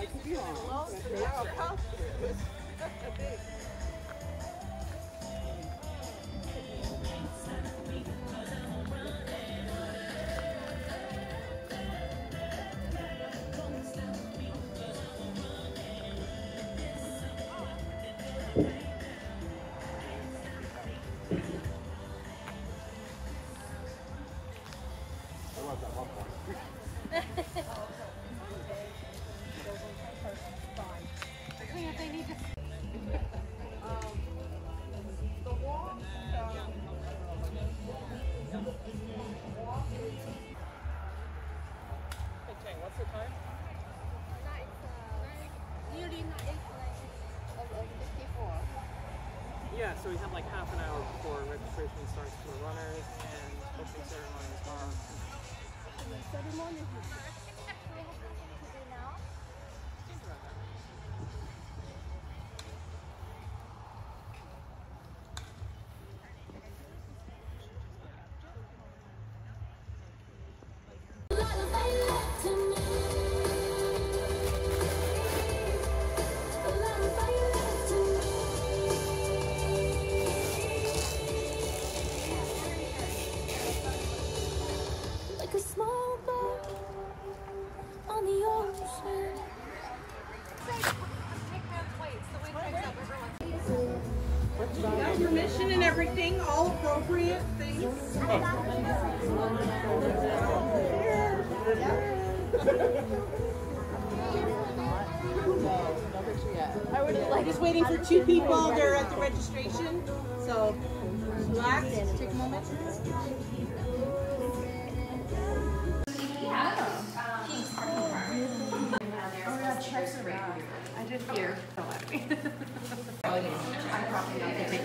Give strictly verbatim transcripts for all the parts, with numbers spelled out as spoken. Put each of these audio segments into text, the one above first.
I could be wrong. Yeah, so we have like half an hour before registration starts for the runners, and opening ceremony is tomorrow. Ceremony is now. Permission and everything, all appropriate things. I would like just waiting for two people. They're at the registration, so relax. Take a moment. I did hear. I'm probably not getting it.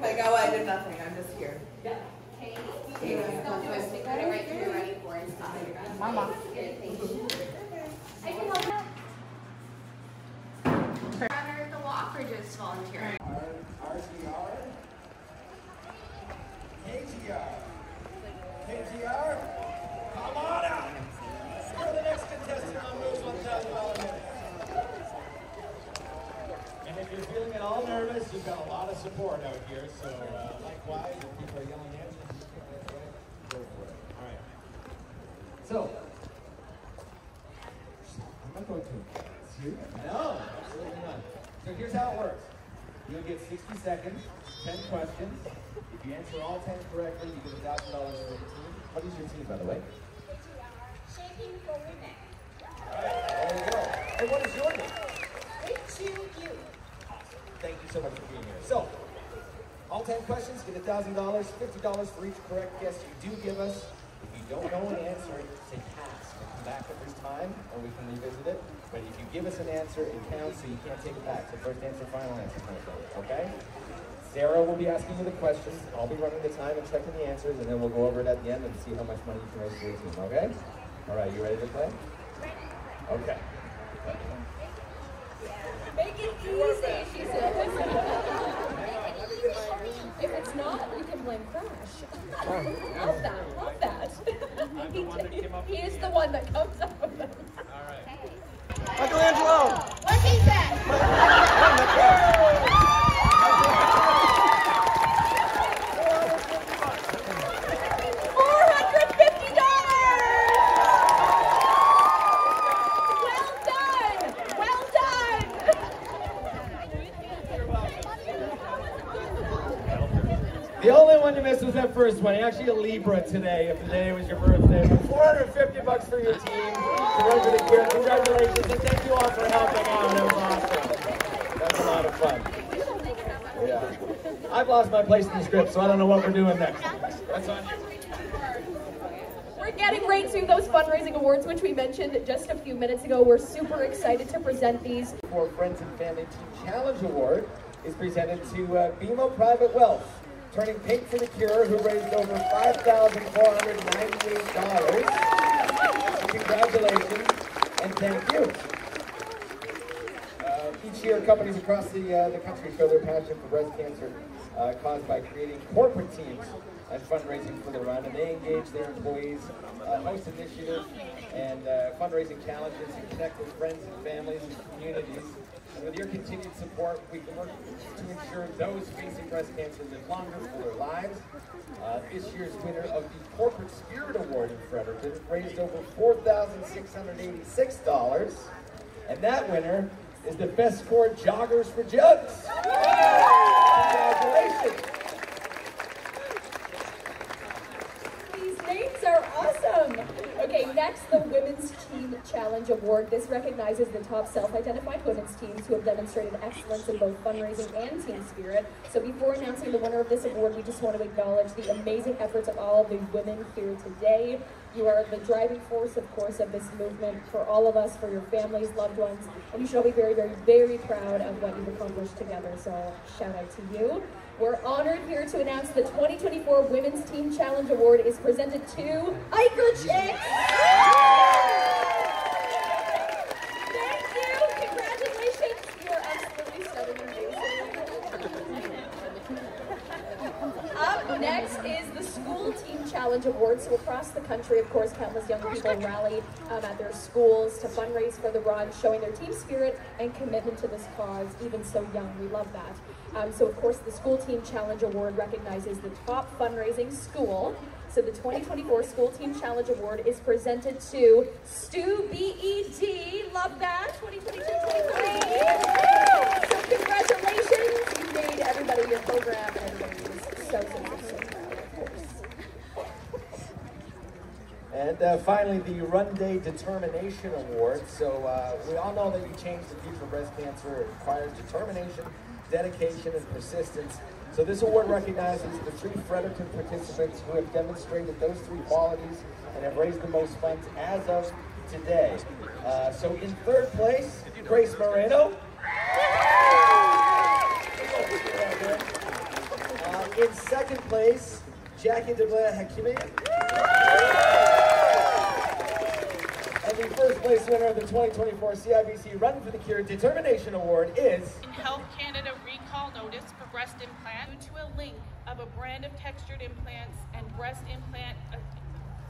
Like, oh, I did nothing. I'm just here. Yeah. Hey, hey, don't do it. Stick that right here. Ready for it. Mama. I can help you. Runner at the walk or just volunteering? R T R. K T R. K T R. Come on out. For the next contestant on Rules one thousand dollars. If you're feeling at all nervous, you've got a lot of support out here, so uh, likewise, if people are yelling at you, just take that away, go for it. All right. So, I'm not going to dance here. No, absolutely not. So here's how it works. You'll get sixty seconds, ten questions. If you answer all ten correctly, you get a thousand dollars for your team. What is your team, by the way? Shaking for Women. All right, there you go. And what is your name? H U U. Thank you so much for being here. So, all ten questions, get a thousand dollars, fifty dollars for each correct guess you do give us. If you don't know an answer, say pass. We'll come back at this time, or we can revisit it. But if you give us an answer, it counts, so you can't take it back. So first answer, final answer, kind of thing, okay? Sarah will be asking you the questions. I'll be running the time and checking the answers, and then we'll go over it at the end and see how much money you can raise for your team, okay? All right, you ready to play? Ready to play. Okay. Make it easy, she said. If it's not, we can blame Crash. Love that, love that. I'm the one that came up with it. He is the one that comes up with it. All right. Hey. Michelangelo! What he said! The only one you missed was that first one. You're actually a Libra today, if today was your birthday. But four hundred fifty bucks for your team to run for the Cure. Congratulations, and thank you all for helping out. That was awesome. That's a lot of fun. Yeah. I've lost my place in the script, so I don't know what we're doing next. That's on you. We're getting right to those fundraising awards, which we mentioned just a few minutes ago. We're super excited to present these. For Friends and Family Team Challenge Award is presented to uh, B M O Private Wealth. Turning Pink for the Cure, who raised over five thousand four hundred ninety-eight dollars. Congratulations, and thank you. Uh, each year, companies across the, uh, the country show their passion for breast cancer uh, caused by creating corporate teams and fundraising for the run, and they engage their employees, uh, host initiatives, and uh, fundraising challenges, and connect with friends and families and communities. And with your continued support, we can work to ensure those facing breast cancer live longer, fuller lives. Uh, this year's winner of the Corporate Spirit Award in Fredericton raised over four thousand six hundred eighty-six dollars, and that winner is the Best Court Joggers for Jugs. Congratulations! These names are awesome. Okay, next, the Women's Team Challenge Award. This recognizes the top self-identified women's teams who have demonstrated excellence in both fundraising and team spirit. So before announcing the winner of this award, we just want to acknowledge the amazing efforts of all of the women here today. You are the driving force, of course, of this movement for all of us, for your families, loved ones, and you should all be very, very, very proud of what you've accomplished together, so shout out to you. We're honored here to announce the twenty twenty-four Women's Team Challenge Award is presented to Iker Chicks! Thank you! Congratulations! You are absolutely stunning and amazing. Up next is the School Team Challenge Award. So across the country, of course, countless young people rally um, at their schools to fundraise for the run, showing their team spirit and commitment to this cause, even so young. We love that. Um, so, of course, the School Team Challenge Award recognizes the top fundraising school. So the twenty twenty-four School Team Challenge Award is presented to Stu B E D. Love that, twenty twenty-two twenty-three. So congratulations, you made everybody your program, and everybody is so, so, so proud, of course. And uh, finally, the Run Day Determination Award. So uh, we all know that you changed the future of breast cancer. It requires determination, dedication, and persistence. So this award recognizes the three Fredericton participants who have demonstrated those three qualities and have raised the most funds as of today. Uh, so in third place, Grace Moreno. Uh, in second place, Jackie DeBlaue Hakimi. And the first place winner of the twenty twenty-four C I B C Run for the Cure Determination Award is... Health Canada recall notice for breast implant due to a link of a brand of textured implants and breast implant, uh,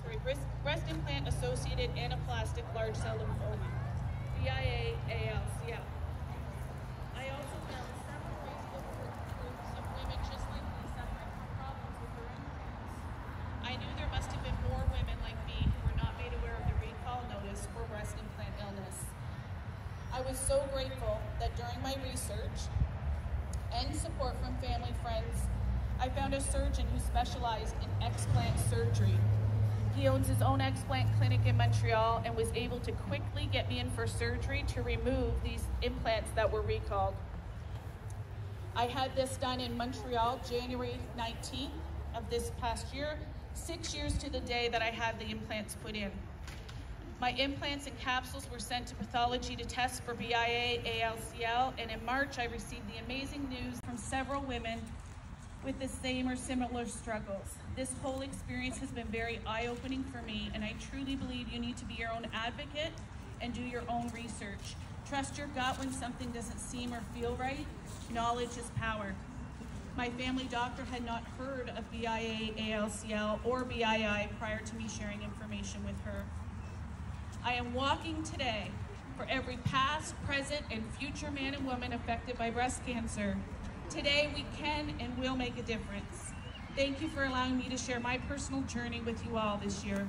sorry, breast, breast implant associated anaplastic large cell lymphoma, B I A A L C L. I also found several reasonable groups of women just like me suffering from problems with their implants. I knew there must have been more women like me who were not made aware of the recall notice for breast implant illness. I was so grateful that during my research and support from family friends, I found a surgeon who specialized in explant surgery. He owns his own explant clinic in Montreal and was able to quickly get me in for surgery to remove these implants that were recalled. I had this done in Montreal January nineteenth of this past year, six years to the day that I had the implants put in. My implants and capsules were sent to pathology to test for B I A A L C L, and in March I received the amazing news from several women with the same or similar struggles. This whole experience has been very eye-opening for me, and I truly believe you need to be your own advocate and do your own research. Trust your gut when something doesn't seem or feel right. Knowledge is power. My family doctor had not heard of B I A A L C L or B I I prior to me sharing information with her. I am walking today for every past, present, and future man and woman affected by breast cancer. Today we can and will make a difference. Thank you for allowing me to share my personal journey with you all this year.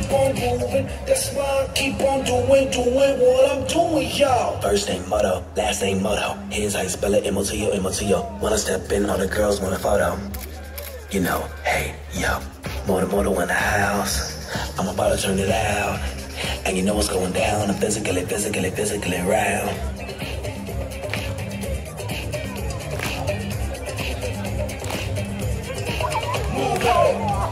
keep on moving. That's why I keep on doing, doing what I'm doing, y'all. First name motto, last name motto. Here's how you spell it, M O T O, M O T O. Wanna step in, all the girls want a photo. You know, hey, yo. Motor, motor in the house. I'm about to turn it out. And you know what's going down. I'm physically, physically, physically round. Move on.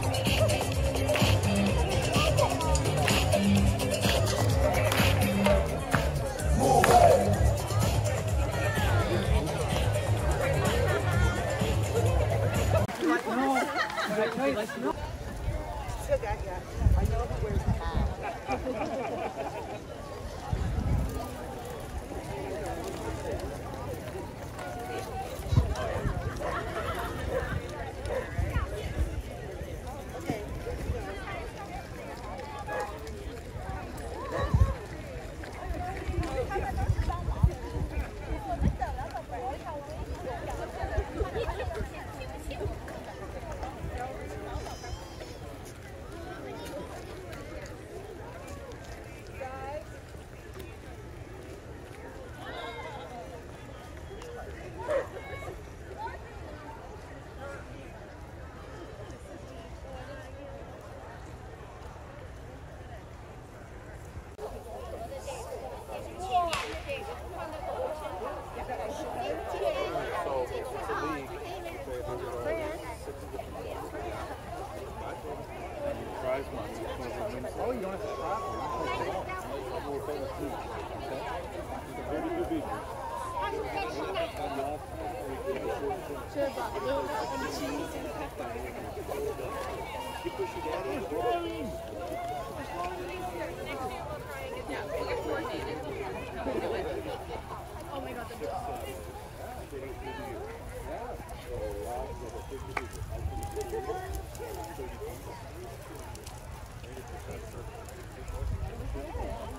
Thank you.